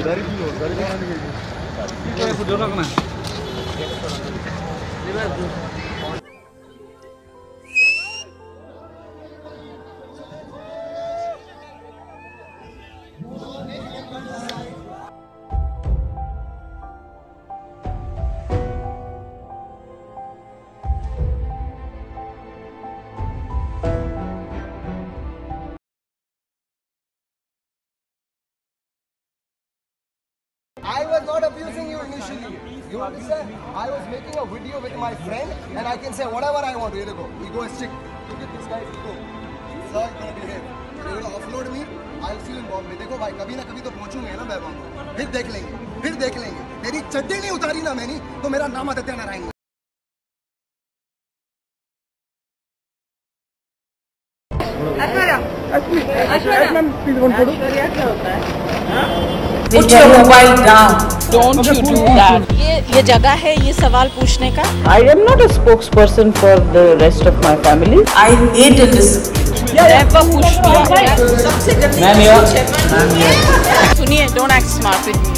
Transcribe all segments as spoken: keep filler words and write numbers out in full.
dari dulu, dari mana nih? Kita yang sudah kena. I was not abusing you initially. You understand? I was making a video with my friend, and I can say whatever I want. Here you go. Egoistic. Look at this guy's ego. He's not gonna behave. He will offload me. I'll feel involved. Me. देखो भाई कभी ना कभी तो पहुँचूंगा ना मैं वहाँ. फिर देख लेंगे. फिर देख लेंगे. मेरी चड्डी नहीं उतारी ना मैंने, तो मेरा नाम आदित्य नारायण. अच्छा. अच्छा. Please one photo. क्या होता है? Put your mobile down. Don't you do that. ये ये जगह है ये सवाल पूछने का. I am not a spokesperson for the rest of my family. I hate it. Never push me. सबसे जल्दी. मैम यार. सुनिए, don't act smart with me.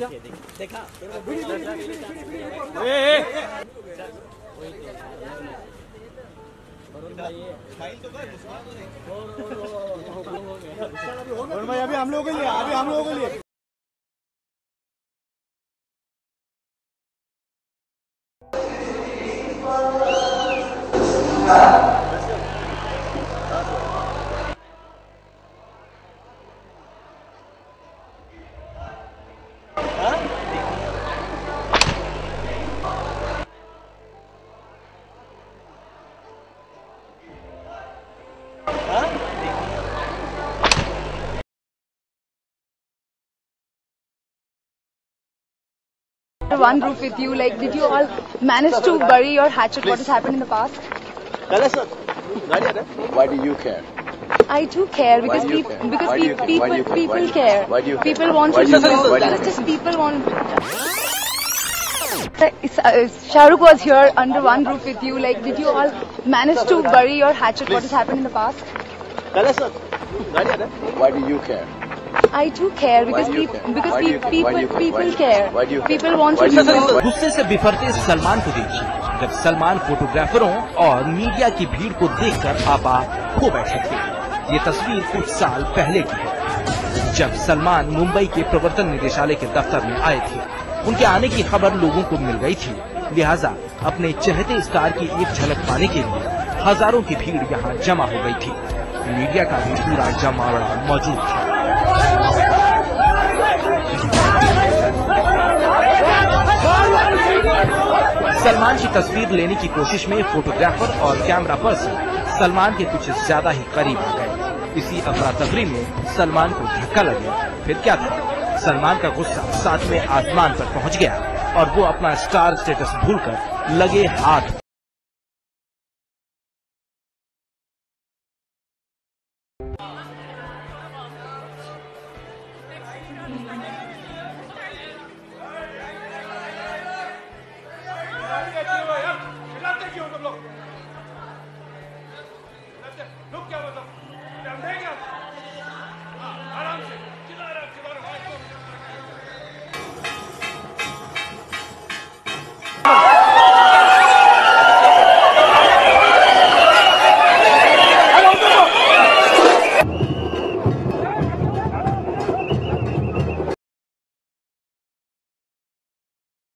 देखिए देखिए देखा ए ए फाइल तो कर और भाई अभी हम लोगों के लिए अभी हम लोगों के लिए One roof with you, like, did you all manage to bury your hatchet? Please. What has happened in the past? Why do you care? I do care because do people, care? Because pe care? people, care? people care. care. People want to do this. Just people want. Shahrukh was here under one roof with you. Like, did you all manage to bury your hatchet? Please. What has happened in the past? Why do you care? I do care because do people care? because people people, people care. care. People want to do this. गुस्से से बिफरते सलमान को देखिए, जब सलमान फोटोग्राफरों और media की भीड़ को देखकर आपा खो बैठे थे। ये तस्वीर कुछ साल पहले की है, जब सलमान मुंबई के प्रवर्तन निदेशालय के दफ्तर में आए थे। उनके आने की खबर लोगों को मिल गई थी, लिहाजा अपने चहेते स्टार की एक झलक पाने के लिए हजारों की भीड़ यहाँ जमा हो गयी थी। मीडिया का भी पूरा जमावड़ा मौजूद था। सलमान की तस्वीर लेने की कोशिश में फोटोग्राफर और कैमरा पर्सन सलमान के कुछ ज्यादा ही करीब आ गए। इसी अफरातफरी में सलमान को धक्का लगा। फिर क्या था, सलमान का गुस्सा साथ में आसमान पर पहुंच गया और वो अपना स्टार स्टेटस भूलकर लगे हाथ